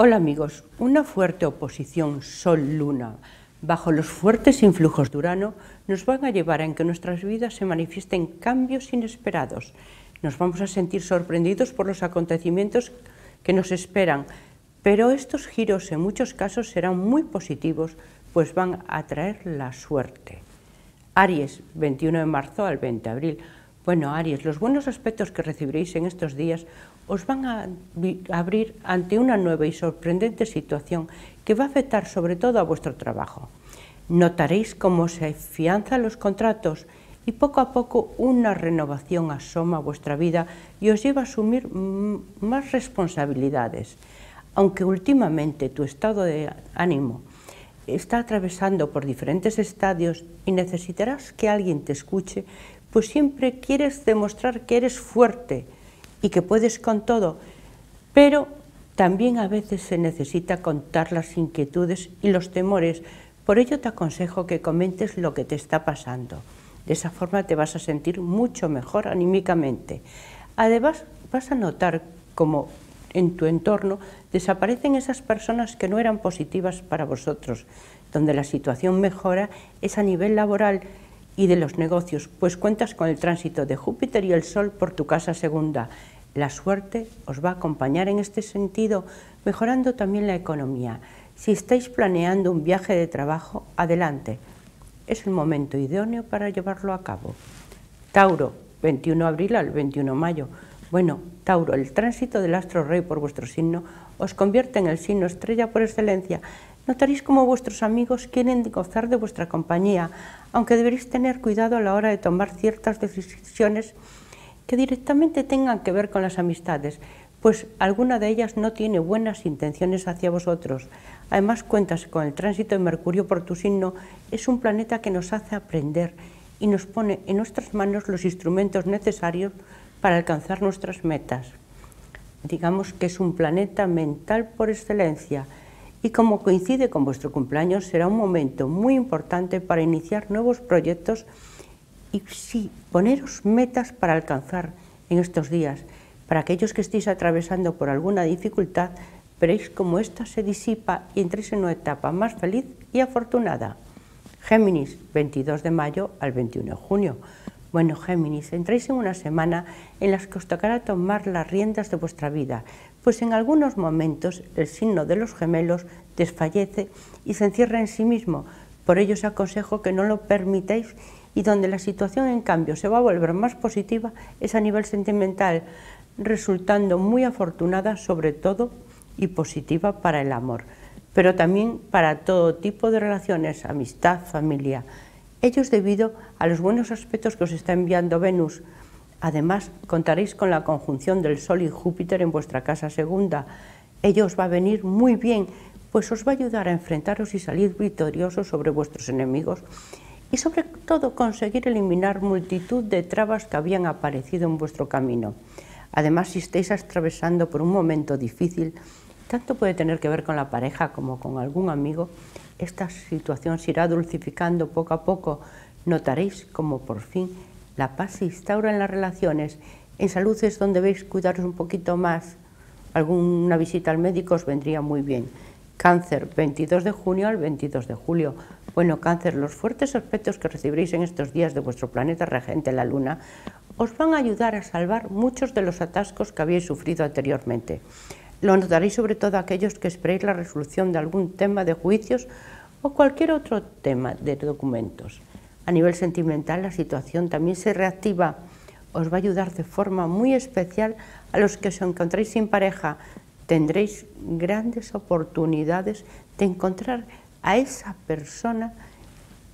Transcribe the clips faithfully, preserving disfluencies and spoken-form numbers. Hola amigos, una fuerte oposición Sol-Luna bajo los fuertes influjos de Urano nos van a llevar a que nuestras vidas se manifiesten cambios inesperados. Nos vamos a sentir sorprendidos por los acontecimientos que nos esperan, pero estos giros en muchos casos serán muy positivos, pues van a traer la suerte. Aries, veintiuno de marzo al veinte de abril. Bueno, Aries, los buenos aspectos que recibiréis en estos días os van a abrir ante una nueva y sorprendente situación que va a afectar sobre todo a vuestro trabajo. Notaréis cómo se afianzan los contratos y poco a poco una renovación asoma a vuestra vida y os lleva a asumir más responsabilidades. Aunque últimamente tu estado de ánimo está atravesando por diferentes estadios y necesitarás que alguien te escuche, pues siempre quieres demostrar que eres fuerte y que puedes con todo, pero también a veces se necesita contar las inquietudes y los temores. Por ello te aconsejo que comentes lo que te está pasando. De esa forma te vas a sentir mucho mejor anímicamente. Además, vas a notar como en tu entorno desaparecen esas personas que no eran positivas para vosotros. Donde la situación mejora es a nivel laboral y de los negocios, pues cuentas con el tránsito de Júpiter y el Sol por tu casa segunda. La suerte os va a acompañar en este sentido, mejorando también la economía. Si estáis planeando un viaje de trabajo, adelante. Es el momento idóneo para llevarlo a cabo. Tauro, veintiuno de abril al veintiuno de mayo. Bueno, Tauro, el tránsito del astro rey por vuestro signo os convierte en el signo estrella por excelencia. Notaréis cómo vuestros amigos quieren gozar de vuestra compañía, aunque deberéis tener cuidado a la hora de tomar ciertas decisiones que directamente tengan que ver con las amistades, pues alguna de ellas no tiene buenas intenciones hacia vosotros. Además, cuentas con el tránsito de Mercurio por tu signo, es un planeta que nos hace aprender y nos pone en nuestras manos los instrumentos necesarios para alcanzar nuestras metas. Digamos que es un planeta mental por excelencia. Y como coincide con vuestro cumpleaños, será un momento muy importante para iniciar nuevos proyectos y sí, poneros metas para alcanzar en estos días. Para aquellos que estéis atravesando por alguna dificultad, veréis cómo ésta se disipa y entréis en una etapa más feliz y afortunada. Géminis, veintidós de mayo al veintiuno de junio. Bueno, Géminis, entráis en una semana en la que os tocará tomar las riendas de vuestra vida, pues en algunos momentos el signo de los gemelos desfallece y se encierra en sí mismo. Por ello os aconsejo que no lo permitáis, y donde la situación en cambio se va a volver más positiva es a nivel sentimental, resultando muy afortunada sobre todo y positiva para el amor, pero también para todo tipo de relaciones, amistad, familia. Ello es debido a los buenos aspectos que os está enviando Venus. Además, contaréis con la conjunción del Sol y Júpiter en vuestra casa segunda. Ello os va a venir muy bien, pues os va a ayudar a enfrentaros y salir victoriosos sobre vuestros enemigos y sobre todo conseguir eliminar multitud de trabas que habían aparecido en vuestro camino. Además, si estáis atravesando por un momento difícil, tanto puede tener que ver con la pareja como con algún amigo, esta situación se irá dulcificando poco a poco. Notaréis como por fin la paz se instaura en las relaciones. En salud es donde debéis cuidaros un poquito más. Alguna visita al médico os vendría muy bien. Cáncer, veintidós de junio al veintidós de julio. Bueno, Cáncer, los fuertes aspectos que recibiréis en estos días de vuestro planeta regente, la Luna, os van a ayudar a salvar muchos de los atascos que habéis sufrido anteriormente. Lo notaréis sobre todo aquellos que esperéis la resolución de algún tema de juicios o cualquier otro tema de documentos. A nivel sentimental, la situación también se reactiva. Os va a ayudar de forma muy especial a los que os encontréis sin pareja. Tendréis grandes oportunidades de encontrar a esa persona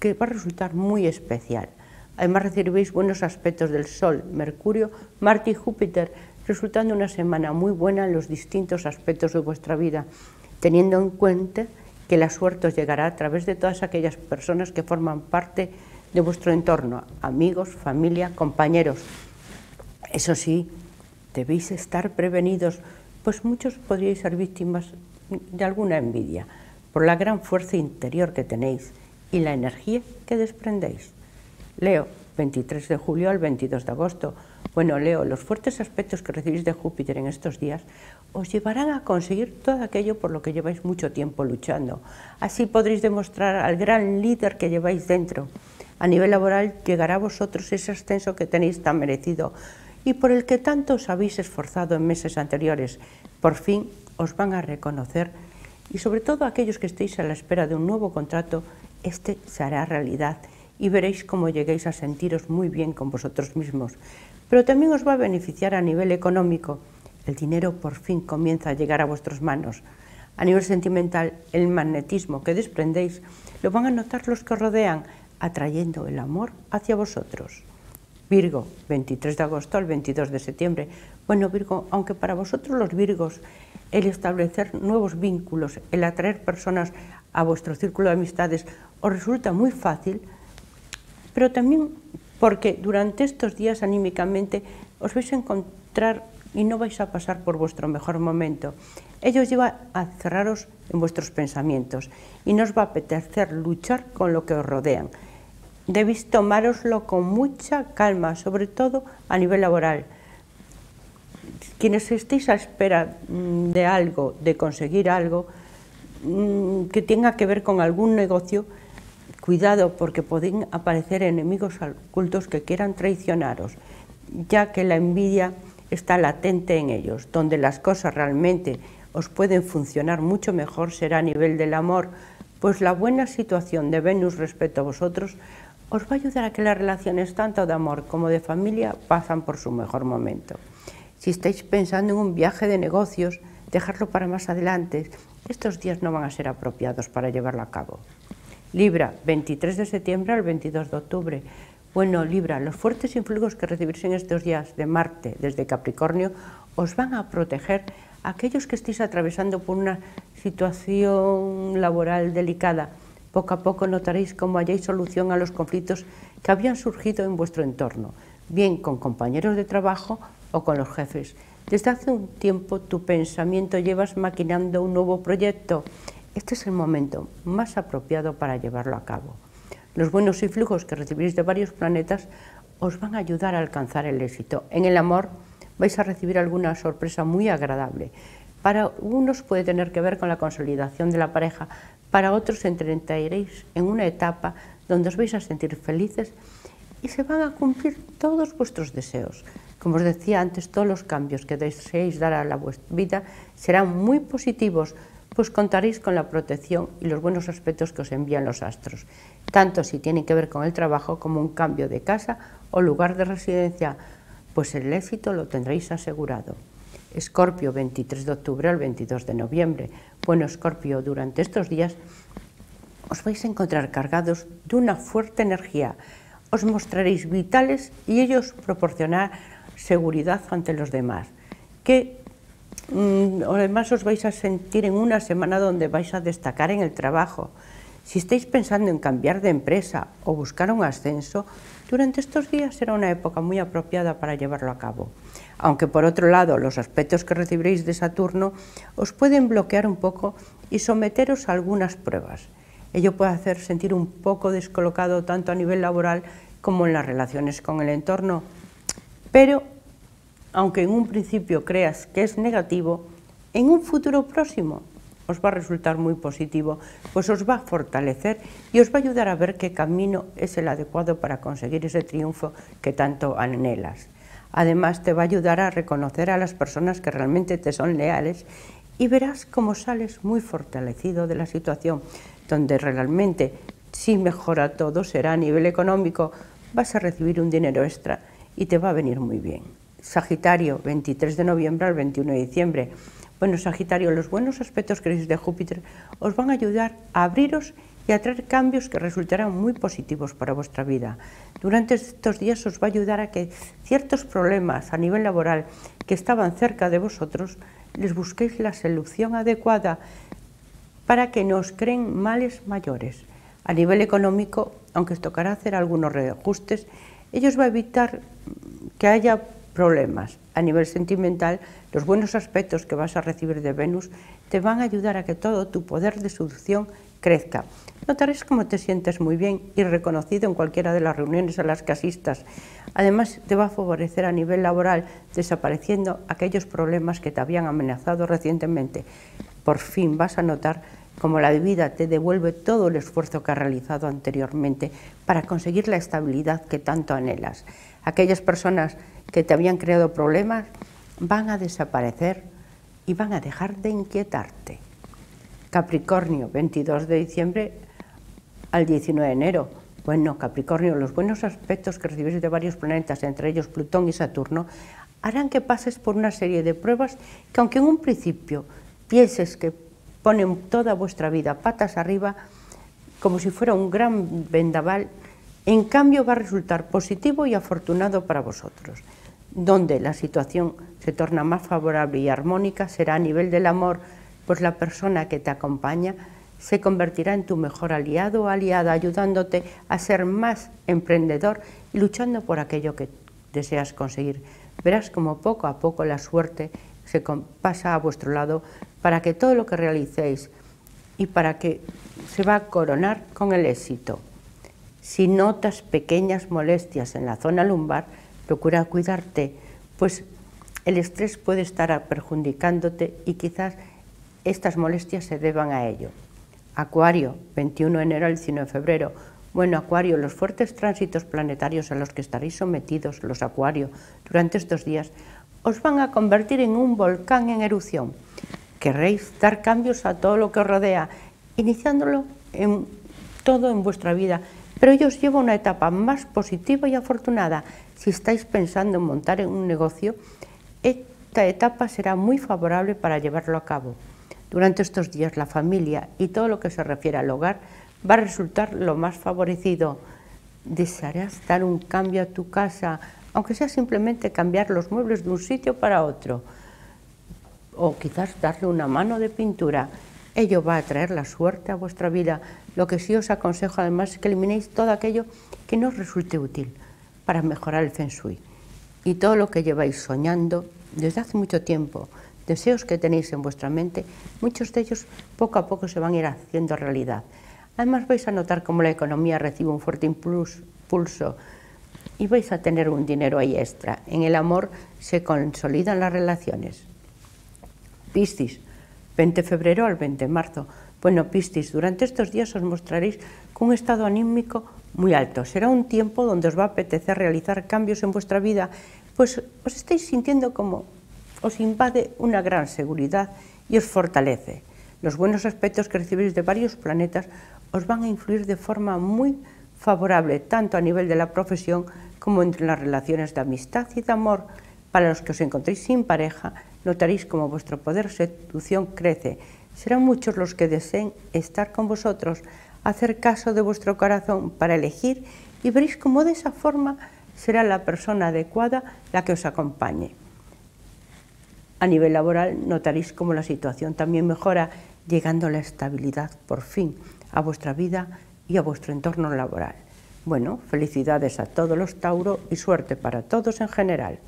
que va a resultar muy especial. Además, recibiréis buenos aspectos del Sol, Mercurio, Marte y Júpiter, resultando una semana muy buena en los distintos aspectos de vuestra vida, teniendo en cuenta que la suerte os llegará a través de todas aquellas personas que forman parte de vuestro entorno, amigos, familia, compañeros. Eso sí, debéis estar prevenidos, pues muchos podríais ser víctimas de alguna envidia, por la gran fuerza interior que tenéis y la energía que desprendéis. Leo, veintitrés de julio al veintidós de agosto. Bueno, Leo, los fuertes aspectos que recibís de Júpiter en estos días os llevarán a conseguir todo aquello por lo que lleváis mucho tiempo luchando. Así podréis demostrar al gran líder que lleváis dentro. A nivel laboral llegará a vosotros ese ascenso que tenéis tan merecido y por el que tanto os habéis esforzado en meses anteriores. Por fin os van a reconocer y sobre todo aquellos que estéis a la espera de un nuevo contrato, este se hará realidad y veréis cómo lleguéis a sentiros muy bien con vosotros mismos. Pero también os va a beneficiar a nivel económico. El dinero por fin comienza a llegar a vuestras manos. A nivel sentimental, el magnetismo que desprendéis lo van a notar los que os rodean, atrayendo el amor hacia vosotros. Virgo, veintitrés de agosto al veintidós de septiembre. Bueno, Virgo, aunque para vosotros los Virgos el establecer nuevos vínculos, el atraer personas a vuestro círculo de amistades os resulta muy fácil, pero también porque durante estos días anímicamente os vais a encontrar y no vais a pasar por vuestro mejor momento. Ello os lleva a cerraros en vuestros pensamientos y no os va a apetecer luchar con lo que os rodean. Debéis tomároslo con mucha calma, sobre todo a nivel laboral. Quienes estéis a espera de algo, de conseguir algo que tenga que ver con algún negocio, cuidado, porque pueden aparecer enemigos ocultos que quieran traicionaros, ya que la envidia está latente en ellos. Donde las cosas realmente os pueden funcionar mucho mejor será a nivel del amor, pues la buena situación de Venus respecto a vosotros os va a ayudar a que las relaciones tanto de amor como de familia pasan por su mejor momento. Si estáis pensando en un viaje de negocios, dejadlo para más adelante. Estos días no van a ser apropiados para llevarlo a cabo. Libra, veintitrés de septiembre al veintidós de octubre. Bueno, Libra, los fuertes influjos que recibirse en estos días de Marte desde Capricornio os van a proteger a aquellos que estéis atravesando por una situación laboral delicada. Poco a poco notaréis cómo halláis solución a los conflictos que habían surgido en vuestro entorno, bien con compañeros de trabajo o con los jefes. Desde hace un tiempo tu pensamiento llevas maquinando un nuevo proyecto. Este es el momento más apropiado para llevarlo a cabo. Los buenos influjos que recibiréis de varios planetas os van a ayudar a alcanzar el éxito. En el amor vais a recibir alguna sorpresa muy agradable. Para unos puede tener que ver con la consolidación de la pareja, para otros entraréis en una etapa donde os vais a sentir felices y se van a cumplir todos vuestros deseos. Como os decía antes, todos los cambios que deseéis dar a la vuestra vida serán muy positivos, pues contaréis con la protección y los buenos aspectos que os envían los astros, tanto si tienen que ver con el trabajo como un cambio de casa o lugar de residencia, pues el éxito lo tendréis asegurado. Escorpio, veintitrés de octubre al veintidós de noviembre. Bueno, Escorpio, durante estos días os vais a encontrar cargados de una fuerte energía. Os mostraréis vitales y ello os proporcionará seguridad ante los demás, que además os vais a sentir en una semana donde vais a destacar en el trabajo. Si estáis pensando en cambiar de empresa o buscar un ascenso, durante estos días será una época muy apropiada para llevarlo a cabo. Aunque por otro lado los aspectos que recibiréis de Saturno os pueden bloquear un poco y someteros a algunas pruebas. Ello puede hacer sentir un poco descolocado tanto a nivel laboral como en las relaciones con el entorno, pero aunque en un principio creas que es negativo, en un futuro próximo os va a resultar muy positivo, pues os va a fortalecer y os va a ayudar a ver qué camino es el adecuado para conseguir ese triunfo que tanto anhelas. Además, te va a ayudar a reconocer a las personas que realmente te son leales y verás cómo sales muy fortalecido de la situación, donde realmente, si mejora todo, será a nivel económico, vas a recibir un dinero extra y te va a venir muy bien. Sagitario, veintitrés de noviembre al veintiuno de diciembre. Bueno, Sagitario, los buenos aspectos que recibís de Júpiter os van a ayudar a abriros y a traer cambios que resultarán muy positivos para vuestra vida. Durante estos días os va a ayudar a que ciertos problemas a nivel laboral que estaban cerca de vosotros, les busquéis la solución adecuada para que no os creen males mayores. A nivel económico, aunque os tocará hacer algunos reajustes, ello os va a evitar que haya problemas. A nivel sentimental, los buenos aspectos que vas a recibir de Venus te van a ayudar a que todo tu poder de seducción crezca. total es como te sientes muy bien y reconocido en cualquiera de las reuniones a las que asistas. Además, te va a favorecer a nivel laboral, desapareciendo aquellos problemas que te habían amenazado recientemente. Por fin vas a notar cómo la vida te devuelve todo el esfuerzo que has realizado anteriormente para conseguir la estabilidad que tanto anhelas. Aquellas personas que te habían creado problemas van a desaparecer y van a dejar de inquietarte. Capricornio, veintidós de diciembre al diecinueve de enero. Bueno, Capricornio, los buenos aspectos que recibís de varios planetas, entre ellos Plutón y Saturno, harán que pases por una serie de pruebas que, aunque en un principio pienses que ponen toda vuestra vida patas arriba, como si fuera un gran vendaval, en cambio va a resultar positivo y afortunado para vosotros. Donde la situación se torna más favorable y armónica será a nivel del amor, pues la persona que te acompaña se convertirá en tu mejor aliado o aliada, ayudándote a ser más emprendedor y luchando por aquello que deseas conseguir. Verás como poco a poco la suerte se pasa a vuestro lado para que todo lo que realicéis y para que se va a coronar con el éxito. Si notas pequeñas molestias en la zona lumbar, procura cuidarte, pues el estrés puede estar perjudicándote y quizás estas molestias se deban a ello. Acuario, veintiuno de enero al diecinueve de febrero. Bueno, Acuario, los fuertes tránsitos planetarios a los que estaréis sometidos, los Acuario, durante estos días, os van a convertir en un volcán en erupción. Querréis dar cambios a todo lo que os rodea, iniciándolo en todo en vuestra vida, pero ello os lleva a una etapa más positiva y afortunada. Si estáis pensando en montar un negocio, esta etapa será muy favorable para llevarlo a cabo. Durante estos días la familia y todo lo que se refiere al hogar va a resultar lo más favorecido. Desearás dar un cambio a tu casa, aunque sea simplemente cambiar los muebles de un sitio para otro, o quizás darle una mano de pintura. Ello va a traer la suerte a vuestra vida. Lo que sí os aconsejo además es que eliminéis todo aquello que no os resulte útil para mejorar el Feng Shui. Y todo lo que lleváis soñando desde hace mucho tiempo, deseos que tenéis en vuestra mente, muchos de ellos poco a poco se van a ir haciendo realidad. Además vais a notar cómo la economía recibe un fuerte impulso y vais a tener un dinero ahí extra. En el amor se consolidan las relaciones. Piscis, veinte de febrero al veinte de marzo. Bueno, Piscis, durante estos días os mostraréis con un estado anímico muy alto. Será un tiempo donde os va a apetecer realizar cambios en vuestra vida, pues os estáis sintiendo como os invade una gran seguridad y os fortalece. Los buenos aspectos que recibís de varios planetas os van a influir de forma muy favorable, tanto a nivel de la profesión como entre las relaciones de amistad y de amor. Para los que os encontréis sin pareja, notaréis como vuestro poder de seducción crece. Serán muchos los que deseen estar con vosotros, hacer caso de vuestro corazón para elegir, y veréis cómo de esa forma será la persona adecuada la que os acompañe. A nivel laboral notaréis cómo la situación también mejora, llegando a la estabilidad por fin a vuestra vida y a vuestro entorno laboral. Bueno, felicidades a todos los Tauro y suerte para todos en general.